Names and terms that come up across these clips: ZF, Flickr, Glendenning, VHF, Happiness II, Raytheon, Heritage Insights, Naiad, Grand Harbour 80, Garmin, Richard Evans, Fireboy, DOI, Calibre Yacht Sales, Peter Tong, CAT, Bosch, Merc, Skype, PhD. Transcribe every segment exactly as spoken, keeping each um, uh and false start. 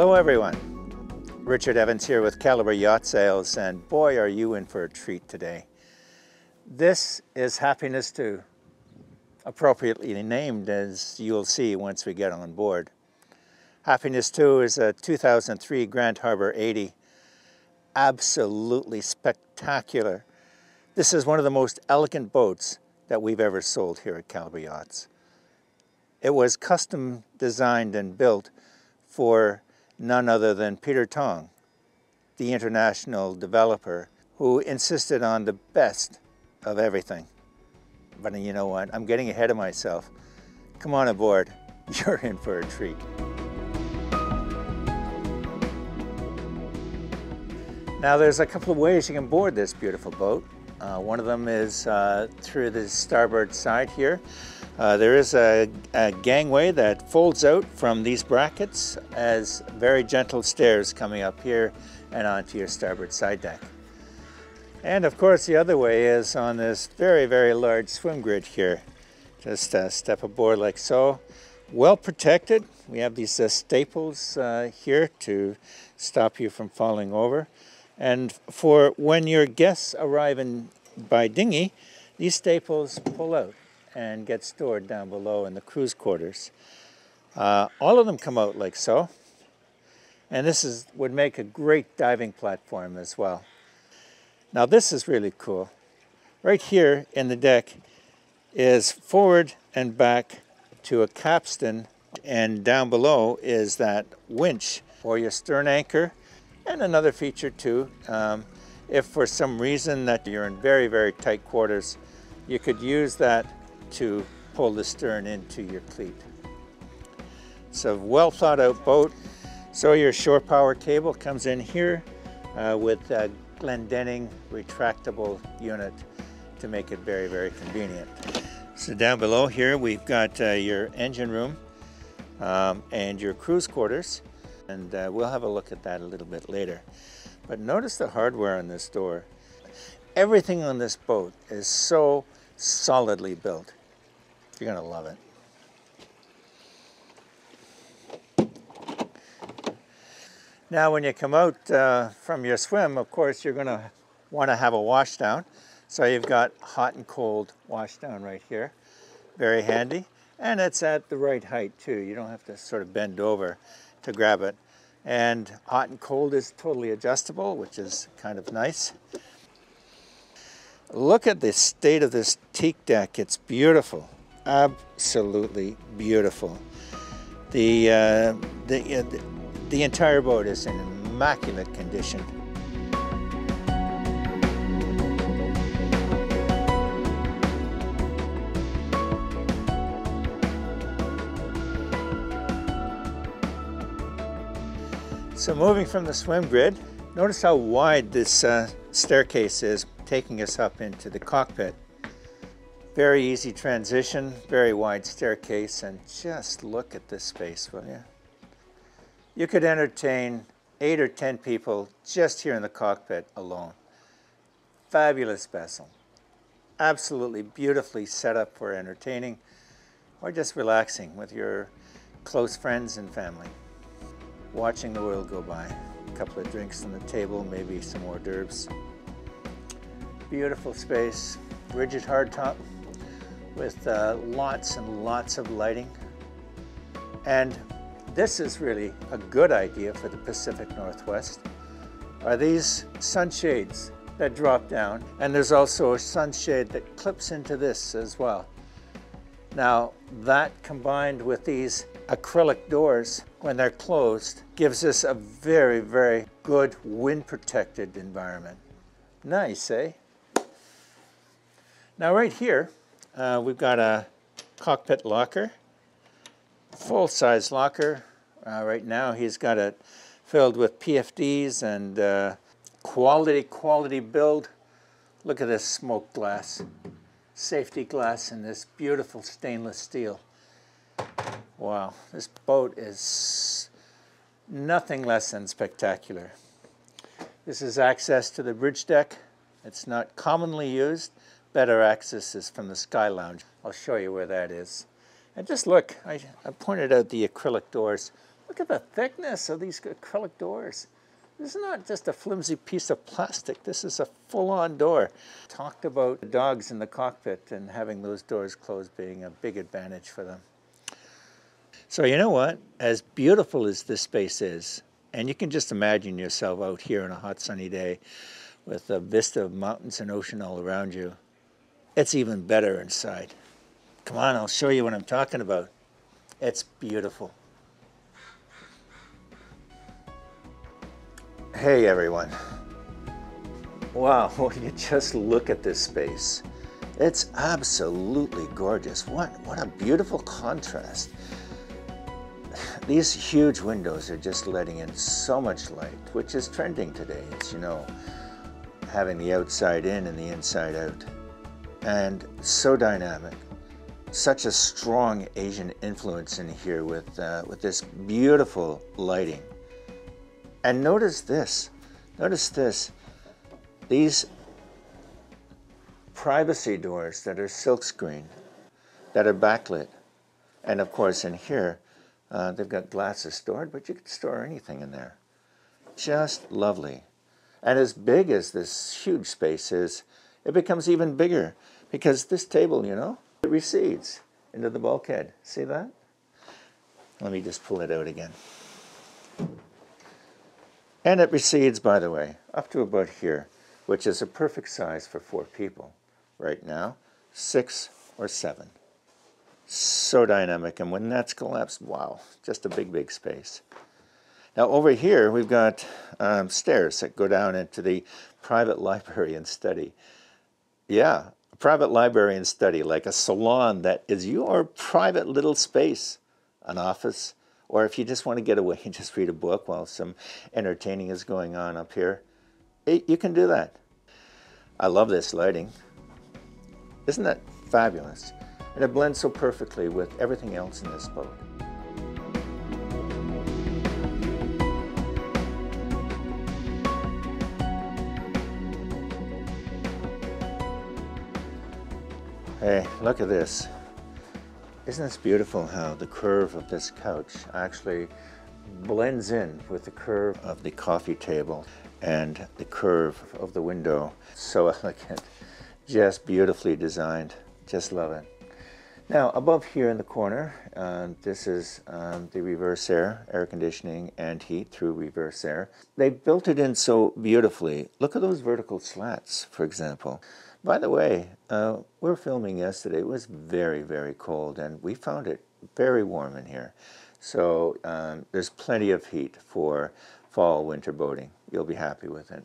Hello everyone, Richard Evans here with Calibre Yacht Sales, and boy are you in for a treat today. This is Happiness two, appropriately named, as you'll see once we get on board. Happiness two is a two thousand three Grand Harbour eighty, absolutely spectacular. This is one of the most elegant boats that we've ever sold here at Calibre Yachts. It was custom designed and built for none other than Peter Tong, the international developer who insisted on the best of everything. But you know what? I'm getting ahead of myself. Come on aboard. You're in for a treat. Now there's a couple of ways you can board this beautiful boat. Uh, one of them is uh, through the starboard side here. Uh, there is a, a gangway that folds out from these brackets as very gentle stairs coming up here and onto your starboard side deck. And of course the other way is on this very, very large swim grid here. Just uh, step aboard like so. Well protected. We have these uh, staples uh, here to stop you from falling over. And for when your guests arrive in by dinghy, these staples pull out and get stored down below in the crew's quarters. Uh, all of them come out like so. And this is would make a great diving platform as well. Now this is really cool. Right here in the deck is forward and back to a capstan, and down below is that winch or your stern anchor. And another feature too, um, if for some reason that you're in very, very tight quarters, you could use that to pull the stern into your cleat. It's a well thought out boat. So your shore power cable comes in here uh, with a Glendenning retractable unit to make it very, very convenient. So down below here, we've got uh, your engine room um, and your crew's quarters. And uh, we'll have a look at that a little bit later. But notice the hardware on this door. Everything on this boat is so solidly built. You're gonna love it. Now when you come out uh, from your swim, of course, you're gonna wanna have a wash down. So you've got hot and cold wash down right here. Very handy. And it's at the right height too. You don't have to sort of bend over to grab it. And hot and cold is totally adjustable, which is kind of nice. Look at the state of this teak deck. It's beautiful, absolutely beautiful. The, uh, the, uh, the, the entire boat is in immaculate condition. So moving from the swim grid, notice how wide this uh, staircase is, taking us up into the cockpit. Very easy transition, very wide staircase, and just look at this space, will you? You could entertain eight or ten people just here in the cockpit alone. Fabulous vessel, absolutely beautifully set up for entertaining or just relaxing with your close friends and family. Watching the world go by. A couple of drinks on the table, maybe some hors d'oeuvres. Beautiful space, rigid hardtop with uh, lots and lots of lighting. And this is really a good idea for the Pacific Northwest, are these sunshades that drop down, and there's also a sunshade that clips into this as well. Now that combined with these acrylic doors, when they're closed, gives us a very, very good wind-protected environment. Nice, eh? Now right here, uh, we've got a cockpit locker, full-size locker. Uh, right now he's got it filled with P F Ds and uh, quality, quality build. Look at this smoked glass, safety glass, and this beautiful stainless steel. Wow, this boat is nothing less than spectacular. This is access to the bridge deck. It's not commonly used. Better access is from the Sky Lounge. I'll show you where that is. And just look, I, I pointed out the acrylic doors. Look at the thickness of these acrylic doors. This is not just a flimsy piece of plastic. This is a full-on door. Talked about dogs in the cockpit and having those doors closed being a big advantage for them. So you know what? As beautiful as this space is, and you can just imagine yourself out here on a hot sunny day with a vista of mountains and ocean all around you, it's even better inside. Come on, I'll show you what I'm talking about. It's beautiful. Hey everyone. Wow, will you just look at this space? It's absolutely gorgeous. What, what a beautiful contrast. These huge windows are just letting in so much light, which is trending today. It's, you know, having the outside in and the inside out. And so dynamic. Such a strong Asian influence in here with, uh, with this beautiful lighting. And notice this, notice this, these privacy doors that are silkscreen, that are backlit. And of course in here, uh, they've got glasses stored, but you can store anything in there. Just lovely. And as big as this huge space is, it becomes even bigger because this table, you know, it recedes into the bulkhead. See that? Let me just pull it out again. And it recedes, by the way, up to about here, which is a perfect size for four people. Right now, six or seven. So dynamic, and when that's collapsed, wow, just a big, big space. Now over here, we've got um, stairs that go down into the private library and study. Yeah, a private library and study, like a salon that is your private little space, an office, or if you just want to get away and just read a book while some entertaining is going on up here, it, you can do that. I love this lighting. Isn't that fabulous? And it blends so perfectly with everything else in this boat. Hey, look at this. Isn't this beautiful how the curve of this couch actually blends in with the curve of the coffee table and the curve of the window. So elegant, just beautifully designed, just love it. Now above here in the corner, uh, this is um, the reverse air, air conditioning and heat through reverse air. They built it in so beautifully. Look at those vertical slats, for example. By the way, uh, we were filming yesterday. It was very, very cold, and we found it very warm in here. So um, there's plenty of heat for fall, winter boating. You'll be happy with it.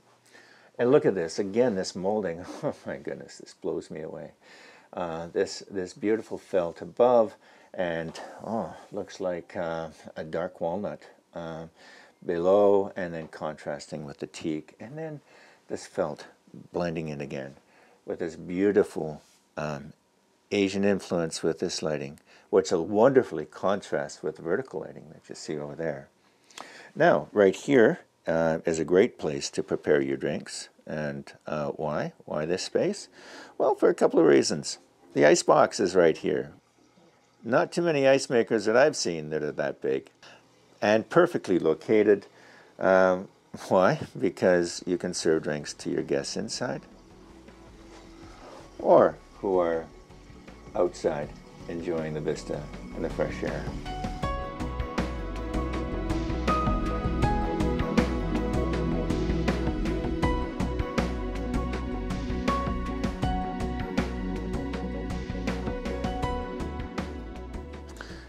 And look at this. Again, this molding. Oh, my goodness. This blows me away. Uh, this, this beautiful felt above, and oh, looks like uh, a dark walnut uh, below, and then contrasting with the teak. And then this felt blending in again with this beautiful um, Asian influence with this lighting, which will wonderfully contrast with the vertical lighting that you see over there. Now, right here uh, is a great place to prepare your drinks. And uh, why? Why this space? Well, for a couple of reasons. The ice box is right here. Not too many ice makers that I've seen that are that big. And perfectly located. Um, why? Because you can serve drinks to your guests inside, or who are outside enjoying the vista and the fresh air.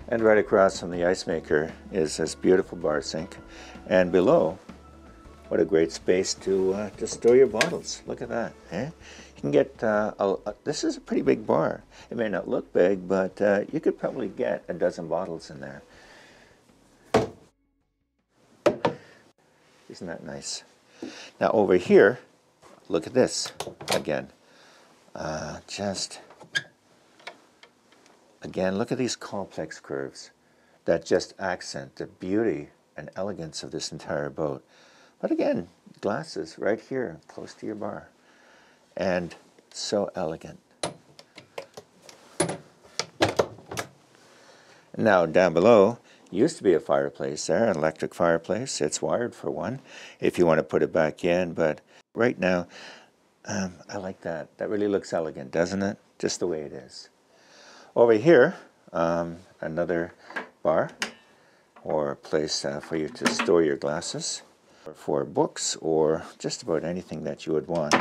And right across from the ice maker is this beautiful bar sink, and below, what a great space to, uh, to store your bottles. Look at that. Eh? You can get, uh, a, a, this is a pretty big bar. It may not look big, but uh, you could probably get a dozen bottles in there. Isn't that nice? Now over here, look at this again. Uh, just, again, look at these complex curves that just accent the beauty and elegance of this entire boat. But again, glasses right here, close to your bar. And so elegant. Now down below, used to be a fireplace there, an electric fireplace. It's wired for one if you want to put it back in, but right now um, I like that. That really looks elegant, doesn't it? Just the way it is. Over here, um, another bar or place uh, for you to store your glasses or for books or just about anything that you would want.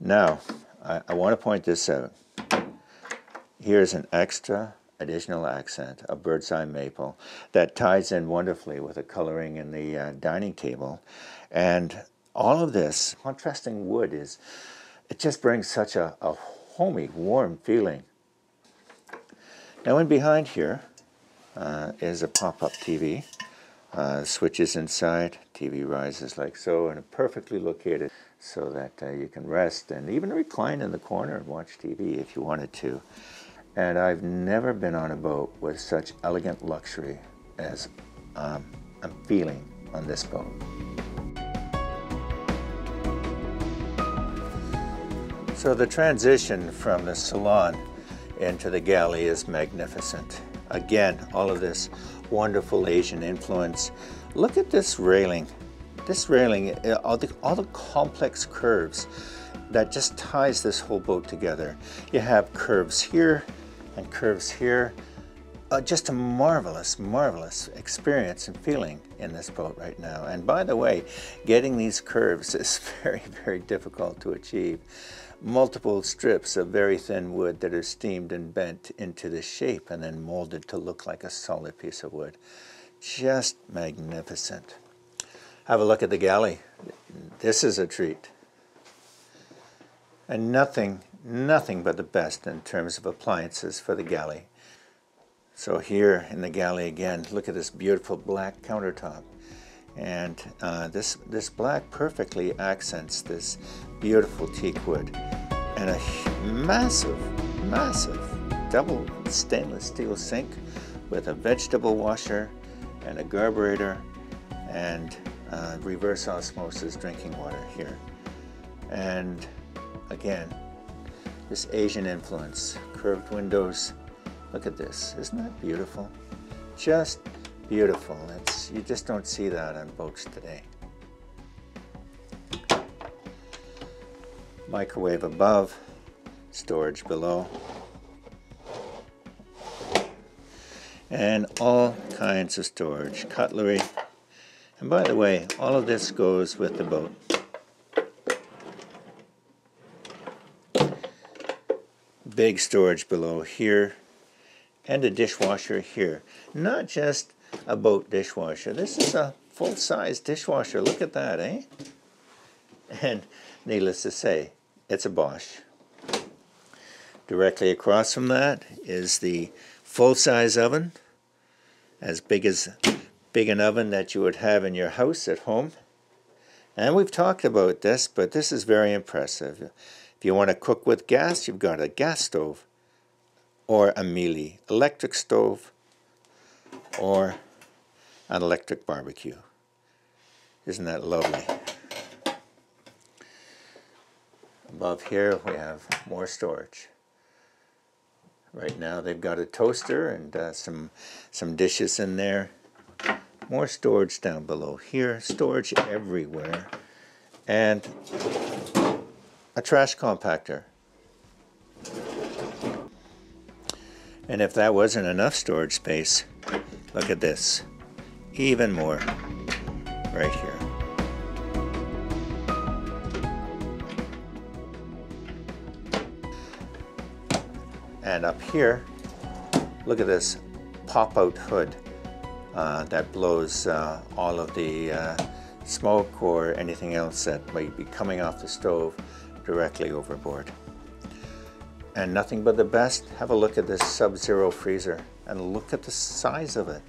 Now, I, I want to point this out. Here's an extra additional accent, a bird's eye maple, that ties in wonderfully with the coloring in the uh, dining table. And all of this contrasting wood is, it just brings such a, a homey, warm feeling. Now in behind here uh, is a pop-up T V. Uh, switches inside, T V rises like so, and perfectly located so that uh, you can rest and even recline in the corner and watch T V if you wanted to. And I've never been on a boat with such elegant luxury as um, I'm feeling on this boat. So the transition from the salon into the galley is magnificent. Again, all of this wonderful Asian influence. Look at this railing. This railing, all the, all the complex curves that just ties this whole boat together. You have curves here and curves here. Uh, just a marvelous, marvelous experience and feeling in this boat right now. And by the way, getting these curves is very, very difficult to achieve. Multiple strips of very thin wood that are steamed and bent into the shape and then molded to look like a solid piece of wood. Just magnificent. Have a look at the galley. This is a treat. And nothing, nothing but the best in terms of appliances for the galley. So here in the galley again, look at this beautiful black countertop. And uh, this, this black perfectly accents this beautiful teak wood and a massive, massive double stainless steel sink with a vegetable washer and a carburetor and uh, reverse osmosis drinking water here. And again, this Asian influence, curved windows. Look at this, isn't that beautiful? Just beautiful. It's, you just don't see that on boats today. Microwave above, storage below, and all kinds of storage, cutlery. And by the way, all of this goes with the boat. Big storage below here, and a dishwasher here. Not just a boat dishwasher. This is a full-size dishwasher. Look at that, eh? And needless to say, it's a Bosch. Directly across from that is the full-size oven, as big as big an oven that you would have in your house at home. And we've talked about this, but this is very impressive. If you want to cook with gas, you've got a gas stove or a Mealy electric stove or an electric barbecue. Isn't that lovely? Above here we have more storage. Right now they've got a toaster and uh, some, some dishes in there. More storage down below here, storage everywhere, and a trash compactor. And if that wasn't enough storage space, look at this, even more right here. And up here, look at this pop-out hood uh, that blows uh, all of the uh, smoke or anything else that might be coming off the stove directly overboard. And nothing but the best, have a look at this Sub-Zero freezer and look at the size of it.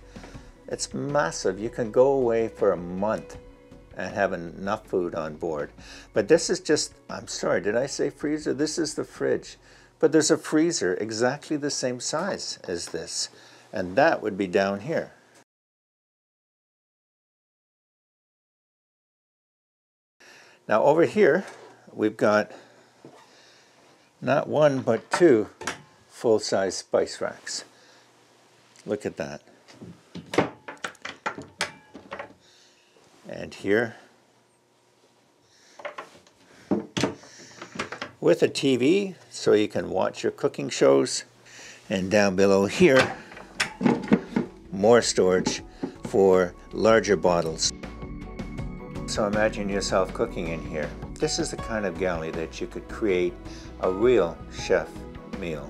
It's massive. You can go away for a month and have enough food on board. But this is just, I'm sorry, did I say freezer? This is the fridge. But there's a freezer exactly the same size as this, and that would be down here. Now over here, we've got not one, but two full-size spice racks. Look at that. and here, with a T V so you can watch your cooking shows, and down below here more storage for larger bottles. So imagine yourself cooking in here. This is the kind of galley that you could create a real chef meal.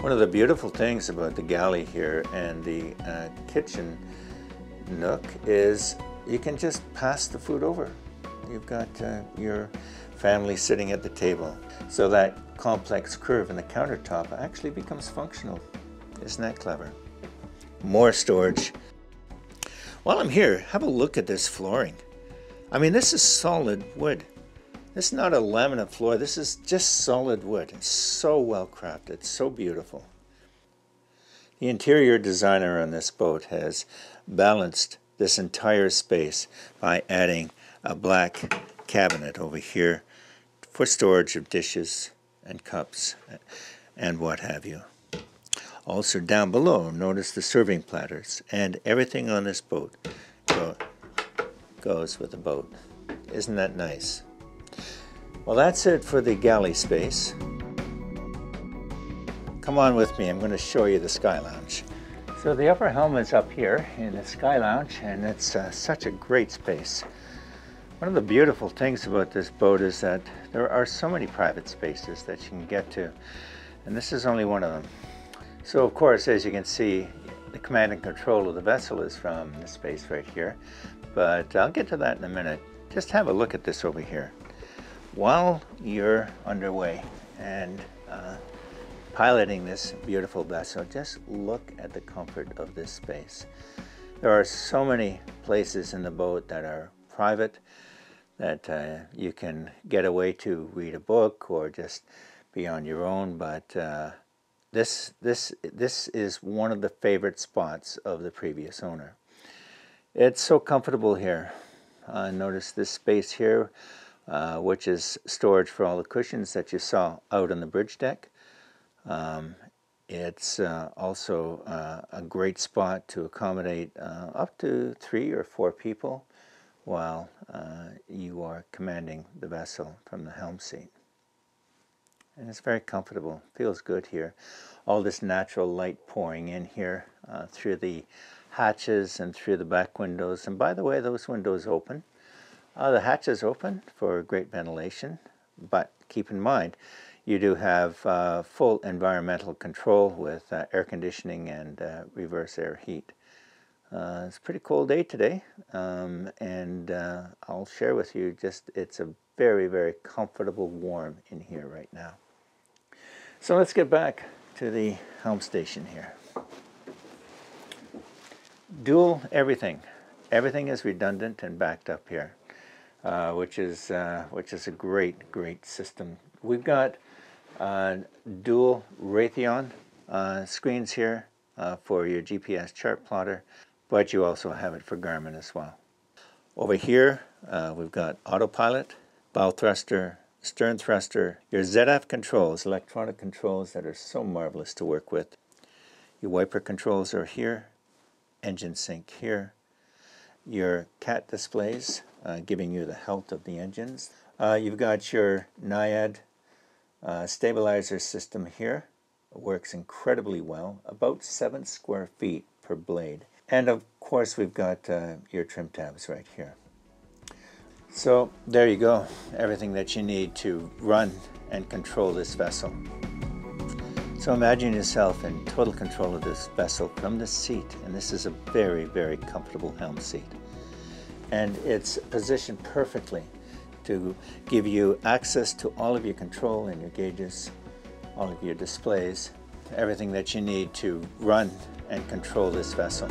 One of the beautiful things about the galley here and the uh, kitchen nook is you can just pass the food over. You've got uh, your family sitting at the table. So that complex curve in the countertop actually becomes functional. Isn't that clever? More storage. While I'm here, have a look at this flooring. I mean, this is solid wood. This is not a laminate floor. This is just solid wood. It's so well crafted. It's so beautiful. The interior designer on this boat has balanced this entire space by adding a black cabinet over here for storage of dishes and cups and what have you. Also down below, notice the serving platters, and everything on this boat go, goes with the boat. Isn't that nice? Well, that's it for the galley space. Come on with me, I'm going to show you the Sky Lounge. So the upper helm is up here in the Sky Lounge, and it's uh, such a great space. One of the beautiful things about this boat is that there are so many private spaces that you can get to, and this is only one of them. So of course, as you can see, the command and control of the vessel is from this space right here, but I'll get to that in a minute. Just have a look at this over here. While you're underway and uh, piloting this beautiful vessel, just look at the comfort of this space. There are so many places in the boat that are private, that uh, you can get away to read a book or just be on your own, but uh, this this this is one of the favorite spots of the previous owner. It's so comfortable here. Uh, notice this space here, uh, which is storage for all the cushions that you saw out on the bridge deck. Um, it's uh, also uh, a great spot to accommodate uh, up to three or four people while uh, you are commanding the vessel from the helm seat. And it's very comfortable, feels good here. All this natural light pouring in here uh, through the hatches and through the back windows. And by the way, those windows open. Uh, the hatches open for great ventilation, but keep in mind, you do have uh, full environmental control with uh, air conditioning and uh, reverse air heat. Uh, it's a pretty cold day today, um, and uh, I'll share with you just it's a very, very comfortable warm in here right now. So let's get back to the helm station here. Dual everything. Everything is redundant and backed up here, uh, which is uh, which is a great, great system. We've got uh, dual Raytheon uh, screens here uh, for your G P S chart plotter, but you also have it for Garmin as well. Over here, uh, we've got autopilot, bow thruster, stern thruster, your Z F controls, electronic controls that are so marvelous to work with. Your wiper controls are here, engine sync here, your C A T displays, uh, giving you the health of the engines. Uh, you've got your Naiad uh, stabilizer system here. It works incredibly well, about seven square feet per blade. And of course, we've got uh, your trim tabs right here. So there you go, everything that you need to run and control this vessel. So imagine yourself in total control of this vessel from the seat, and this is a very, very comfortable helm seat. And it's positioned perfectly to give you access to all of your control and your gauges, all of your displays, everything that you need to run and control this vessel.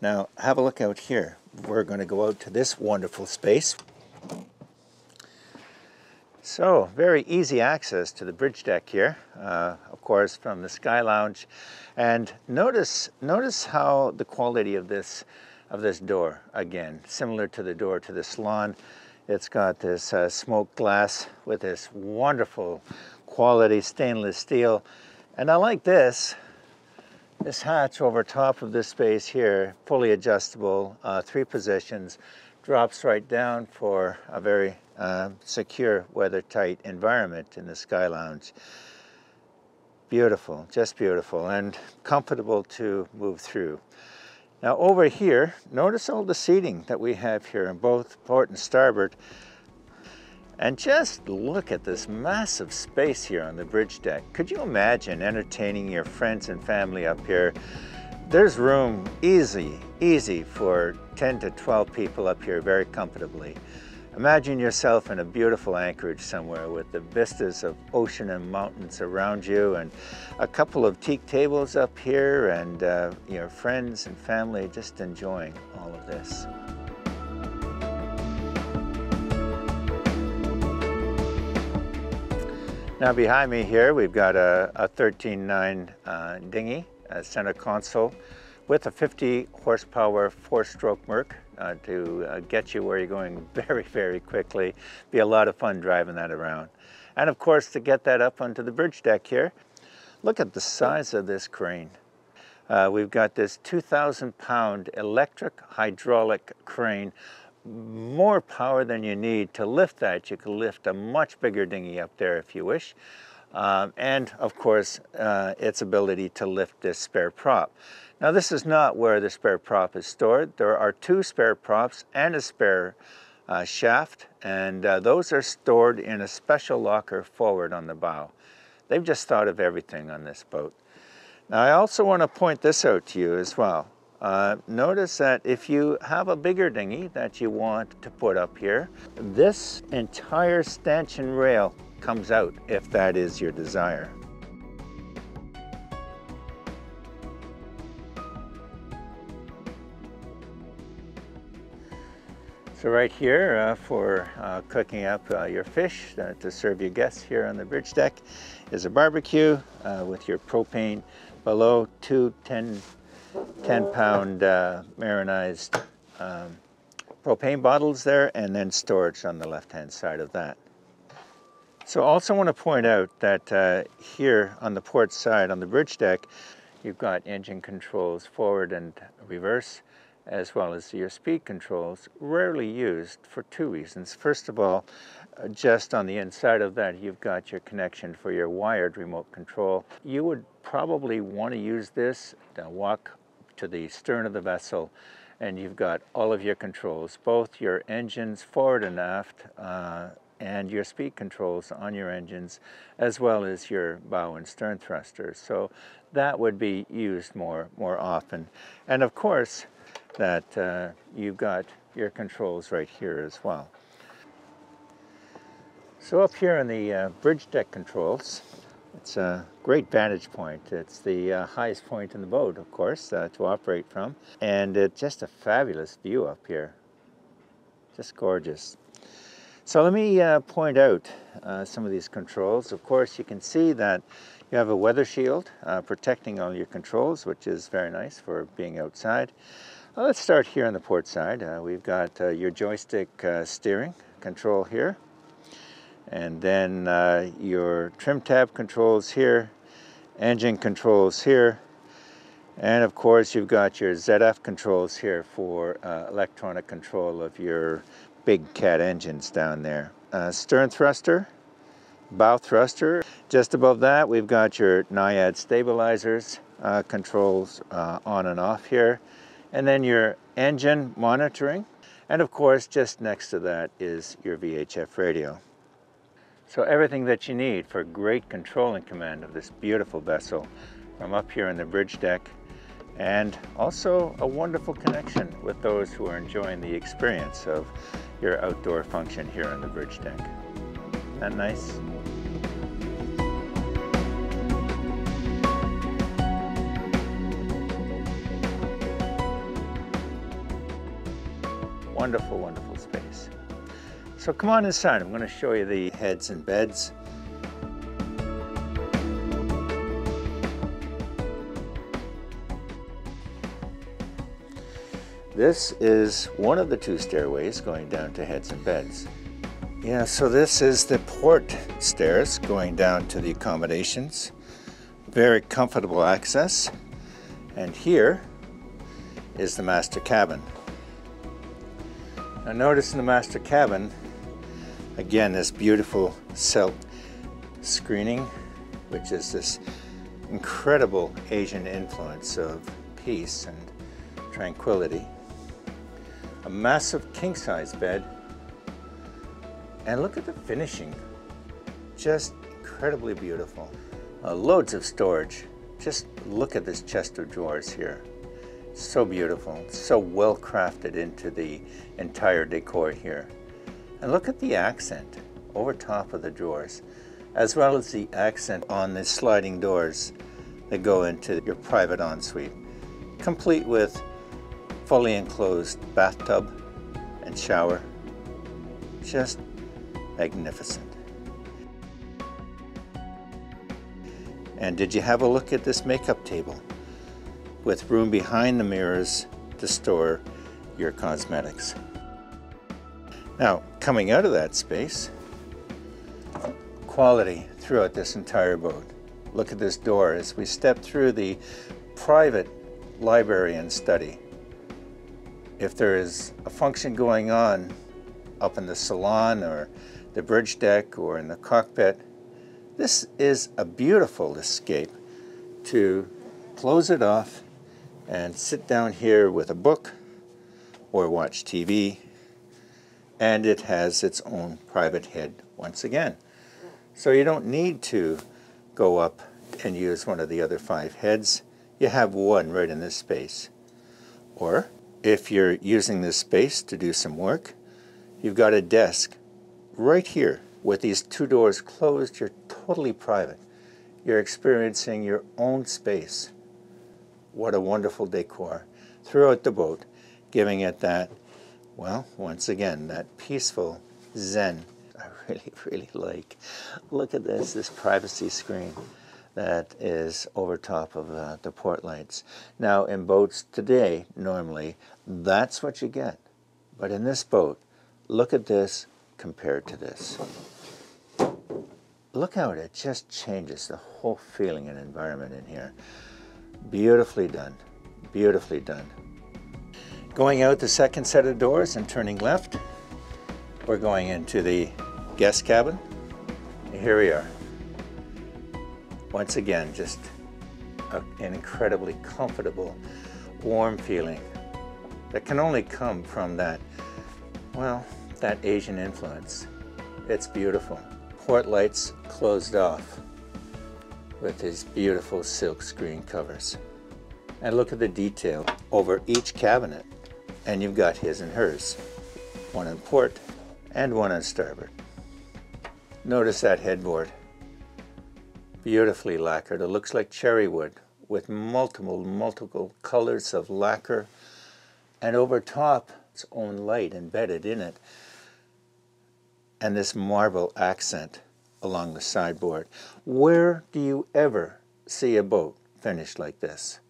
Now have a look out here. We're going to go out to this wonderful space. So, very easy access to the bridge deck here, uh, of course, from the Sky Lounge. And notice, notice how the quality of this, of this door, again, similar to the door to the salon. It's got this uh, smoked glass with this wonderful quality stainless steel. And I like this, this hatch over top of this space here, fully adjustable, uh, three positions, drops right down for a very Uh, secure, weather-tight environment in the Sky Lounge. Beautiful, just beautiful, and comfortable to move through. Now over here, notice all the seating that we have here in both port and starboard. And just look at this massive space here on the bridge deck. Could you imagine entertaining your friends and family up here? There's room easy, easy for ten to twelve people up here very comfortably. Imagine yourself in a beautiful anchorage somewhere with the vistas of ocean and mountains around you and a couple of teak tables up here and uh, your friends and family just enjoying all of this. Now behind me here we've got a, a thirteen nine uh, dinghy, a center console with a fifty horsepower four-stroke Merc. Uh, to uh, get you where you're going very, very quickly. Be a lot of fun driving that around. And of course, to get that up onto the bridge deck here, look at the size of this crane. Uh, we've got this two thousand pound electric hydraulic crane. More power than you need to lift that. You can lift a much bigger dinghy up there if you wish. Um, and of course, uh, its ability to lift this spare prop. Now this is not where the spare prop is stored. There are two spare props and a spare uh, shaft, and uh, those are stored in a special locker forward on the bow. They've just thought of everything on this boat. Now I also want to point this out to you as well. Uh, notice that if you have a bigger dinghy that you want to put up here, this entire stanchion rail comes out if that is your desire. So right here uh, for uh, cooking up uh, your fish uh, to serve your guests here on the bridge deck is a barbecue uh, with your propane below, two ten pound uh, marinized um, propane bottles there, and then storage on the left-hand side of that. So I also want to point out that uh, here on the port side on the bridge deck, you've got engine controls forward and reverse, as well as your speed controls, rarely used for two reasons. First of all, just on the inside of that, you've got your connection for your wired remote control. You would probably want to use this to walk to the stern of the vessel, and you've got all of your controls, both your engines forward and aft, uh, and your speed controls on your engines, as well as your bow and stern thrusters. So that would be used more, more often. And of course, that uh, you've got your controls right here as well. So up here in the uh, bridge deck controls, it's a great vantage point. It's the uh, highest point in the boat, of course, uh, to operate from. And it's just a fabulous view up here. Just gorgeous. So let me uh, point out uh, some of these controls. Of course, you can see that you have a weather shield uh, protecting all your controls, which is very nice for being outside. Well, let's start here on the port side. Uh, we've got uh, your joystick uh, steering control here, and then uh, your trim tab controls here, engine controls here, and of course you've got your Z F controls here for uh, electronic control of your big CAT engines down there. Uh, stern thruster, bow thruster. Just above that we've got your Naiad stabilizers uh, controls uh, on and off here, and then your engine monitoring, and of course just next to that is your V H F radio. So everything that you need for great control and command of this beautiful vessel from up here in the bridge deck, and also a wonderful connection with those who are enjoying the experience of your outdoor function here on the bridge deck. Isn't that nice? Wonderful, wonderful space. So come on inside, I'm going to show you the heads and beds. This is one of the two stairways going down to heads and beds. Yeah, so this is the port stairs going down to the accommodations. Very comfortable access. And here is the master cabin. Now notice in the master cabin, again, this beautiful silk screening, which is this incredible Asian influence of peace and tranquility. A massive king-size bed, and look at the finishing, just incredibly beautiful. Uh, loads of storage. Just look at this chest of drawers here. So beautiful, so well crafted into the entire decor here. And look at the accent over top of the drawers, as well as the accent on the sliding doors that go into your private ensuite, complete with fully enclosed bathtub and shower. Just magnificent. And did you have a look at this makeup table with room behind the mirrors to store your cosmetics? Now, coming out of that space, quality throughout this entire boat. Look at this door as we step through the private library and study. If there is a function going on up in the salon or the bridge deck or in the cockpit, this is a beautiful escape to close it off and sit down here with a book or watch T V. And it has its own private head once again. So you don't need to go up and use one of the other five heads. You have one right in this space. Or if you're using this space to do some work, you've got a desk right here. With these two doors closed, you're totally private. You're experiencing your own space. What a wonderful decor throughout the boat, giving it that, well, once again, that peaceful zen I really, really like. Look at this, this privacy screen that is over top of uh, the port lights. Now, in boats today, normally, that's what you get. But in this boat, look at this compared to this. Look how it just changes the whole feeling and environment in here. Beautifully done, beautifully done. Going out the second set of doors and turning left, we're going into the guest cabin. Here we are. Once again, just a, an incredibly comfortable, warm feeling that can only come from that, well, that Asian influence. It's beautiful. Port lights closed off with these beautiful silk screen covers. And look at the detail over each cabinet. And you've got his and hers. One on port and one on starboard. Notice that headboard. Beautifully lacquered. It looks like cherry wood with multiple, multiple colors of lacquer. And over top, its own light embedded in it. And this marble accent along the sideboard. Where do you ever see a boat finished like this?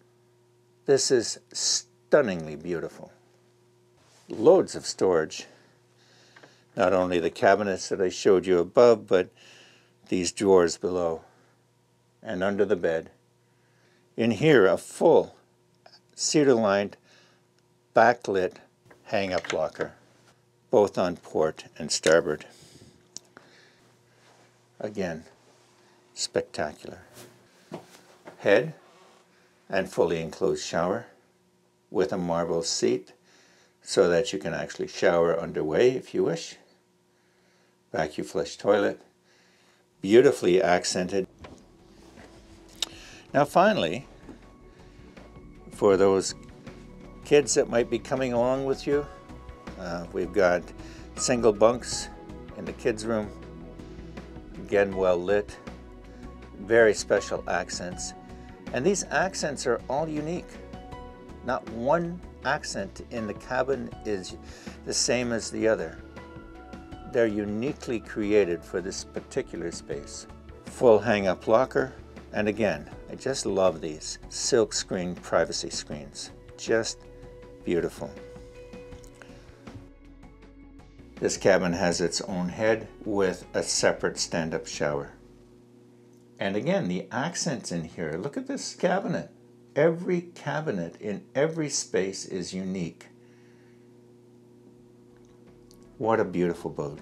This is stunningly beautiful. Loads of storage. Not only the cabinets that I showed you above, but these drawers below and under the bed. In here, a full cedar-lined, backlit hang-up locker, both on port and starboard. Again, spectacular. Head and fully enclosed shower with a marble seat so that you can actually shower underway if you wish. Vacuum flush toilet, beautifully accented. Now finally, for those kids that might be coming along with you, Uh, we've got single bunks in the kids' room, again well lit, very special accents. And these accents are all unique. Not one accent in the cabin is the same as the other. They're uniquely created for this particular space. Full hang-up locker, and again, I just love these silk screen privacy screens. Just beautiful. This cabin has its own head with a separate stand-up shower. And again, the accents in here. Look at this cabinet. Every cabinet in every space is unique. What a beautiful boat.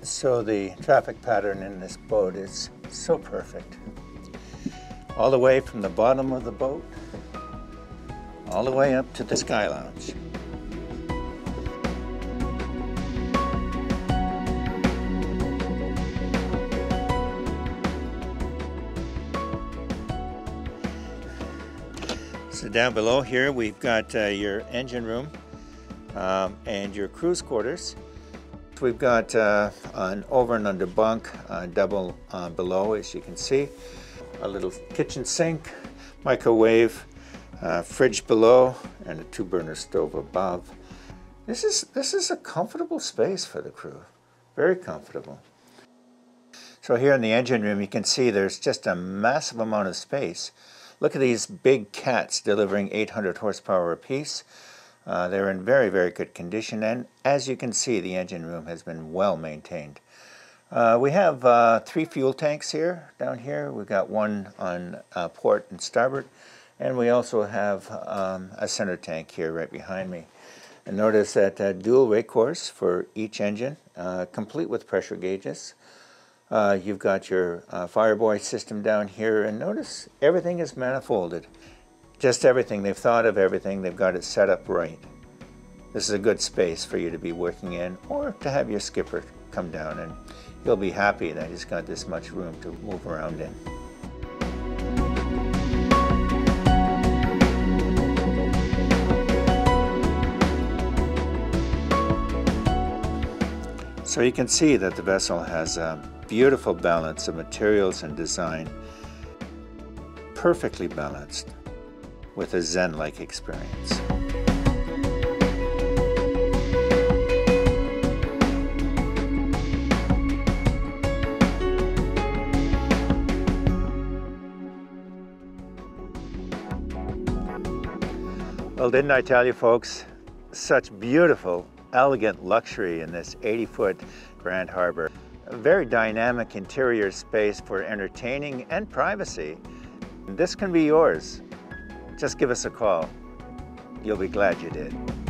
So the traffic pattern in this boat is so perfect. All the way from the bottom of the boat, all the way up to the Sky Lounge. So down below here, we've got uh, your engine room um, and your crew's quarters. We've got uh, an over and under bunk, uh, double uh, below, as you can see. A little kitchen sink, microwave, uh, fridge below, and a two burner stove above. This is, this is a comfortable space for the crew. Very comfortable. So here in the engine room, you can see there's just a massive amount of space. Look at these big CATs delivering eight hundred horsepower apiece. Uh, they're in very, very good condition, and as you can see, the engine room has been well maintained. Uh, we have uh, three fuel tanks here, down here. We've got one on uh, port and starboard, and we also have um, a center tank here right behind me. And notice that uh, dual recourse for each engine, uh, complete with pressure gauges. Uh, you've got your uh, Fireboy system down here, and notice everything is manifolded. Just everything. They've thought of everything. They've got it set up right. This is a good space for you to be working in, or to have your skipper come down, and he'll be happy that he's got this much room to move around in. So you can see that the vessel has a beautiful balance of materials and design, perfectly balanced, with a zen-like experience. Well, didn't I tell you folks, such beautiful, elegant luxury in this eighty foot Grand Harbour. A very dynamic interior space for entertaining and privacy. This can be yours. Just give us a call. You'll be glad you did.